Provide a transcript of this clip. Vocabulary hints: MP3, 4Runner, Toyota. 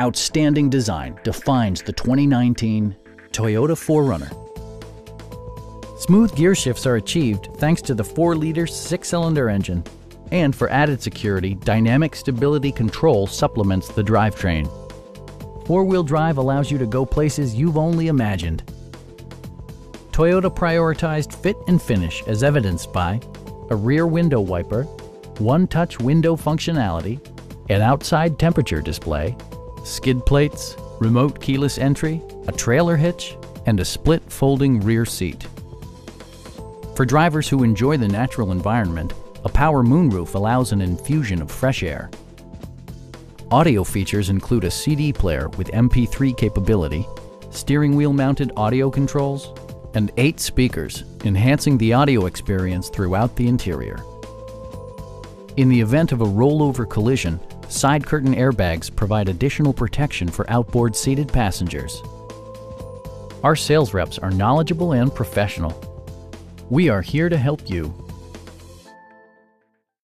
Outstanding design defines the 2019 Toyota 4Runner. Smooth gear shifts are achieved thanks to the 4-liter 6-cylinder engine. And for added security, dynamic stability control supplements the drivetrain. Four-wheel drive allows you to go places you've only imagined. Toyota prioritized fit and finish as evidenced by a rear window wiper, one-touch window functionality, an outside temperature display, skid plates, remote keyless entry, a trailer hitch, and a split folding rear seat. For drivers who enjoy the natural environment, a power moonroof allows an infusion of fresh air. Audio features include a CD player with MP3 capability, steering wheel mounted audio controls, and 8 speakers, enhancing the audio experience throughout the interior. In the event of a rollover collision, side curtain airbags provide additional protection for outboard seated passengers. Our sales reps are knowledgeable and professional. We are here to help you.